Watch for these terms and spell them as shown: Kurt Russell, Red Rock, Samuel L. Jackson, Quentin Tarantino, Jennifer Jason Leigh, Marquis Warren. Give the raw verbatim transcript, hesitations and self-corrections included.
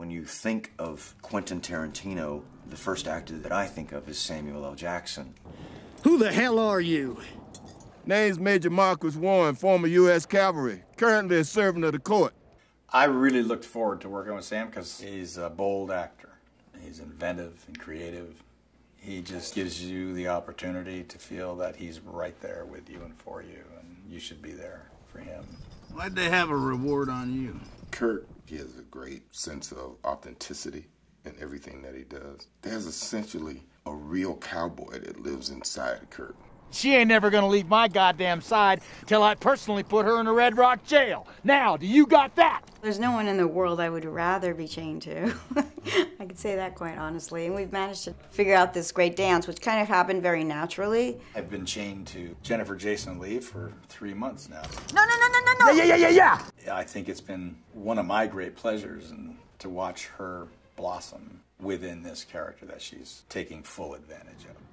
When you think of Quentin Tarantino, the first actor that I think of is Samuel L. Jackson. Who the hell are you? Name's Major Marquis Warren, former U S Cavalry, currently a servant of the court. I really looked forward to working with Sam because he's a bold actor. He's inventive and creative. He just gives you the opportunity to feel that he's right there with you and for you, and you should be there for him. Why'd they have a reward on you? Kurt, he has a great sense of authenticity in everything that he does. There's essentially a real cowboy that lives inside Kurt. She ain't never gonna leave my goddamn side till I personally put her in a Red Rock jail. Now, do you got that? There's no one in the world I would rather be chained to. I could say that quite honestly. And we've managed to figure out this great dance, which kind of happened very naturally. I've been chained to Jennifer Jason Leigh for three months now. No, no, no, no, no, no! Yeah, yeah, yeah, yeah, yeah! I think it's been one of my great pleasures and to watch her blossom within this character that she's taking full advantage of.